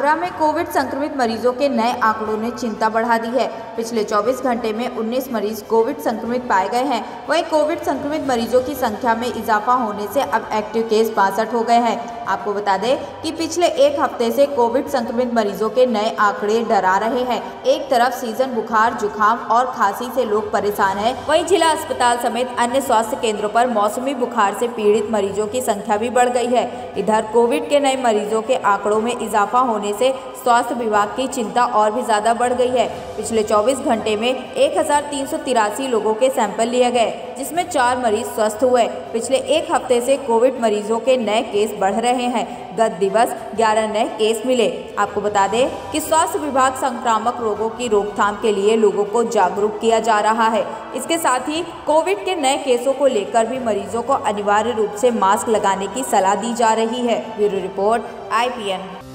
आगरा में कोविड संक्रमित मरीजों के नए आंकड़ों ने चिंता बढ़ा दी है। पिछले 24 घंटे में 19 मरीज कोविड संक्रमित पाए गए हैं। वहीं कोविड संक्रमित मरीजों की संख्या में इजाफा होने से अब एक्टिव केस 62 हो गए हैं। आपको बता दें कि पिछले एक हफ्ते से कोविड संक्रमित मरीजों के नए आंकड़े डरा रहे हैं। एक तरफ सीजन बुखार, जुकाम और खांसी से लोग परेशान हैं, वहीं जिला अस्पताल समेत अन्य स्वास्थ्य केंद्रों पर मौसमी बुखार से पीड़ित मरीजों की संख्या भी बढ़ गई है। इधर कोविड के नए मरीजों के आंकड़ों में इजाफा होने से स्वास्थ्य विभाग की चिंता और भी ज्यादा बढ़ गई है। पिछले 24 घंटे में 1383 लोगों के सैंपल लिए गए, जिसमें 4 मरीज स्वस्थ हुए। पिछले एक हफ्ते से कोविड मरीजों के नए केस बढ़ रहे हैं। गत दिवस 11 नए केस मिले। आपको बता दें कि स्वास्थ्य विभाग संक्रामक रोगों की रोकथाम के लिए लोगों को जागरूक किया जा रहा है। इसके साथ ही कोविड के नए केसों को लेकर भी मरीजों को अनिवार्य रूप से मास्क लगाने की सलाह दी जा रही है। Bureau report IPN।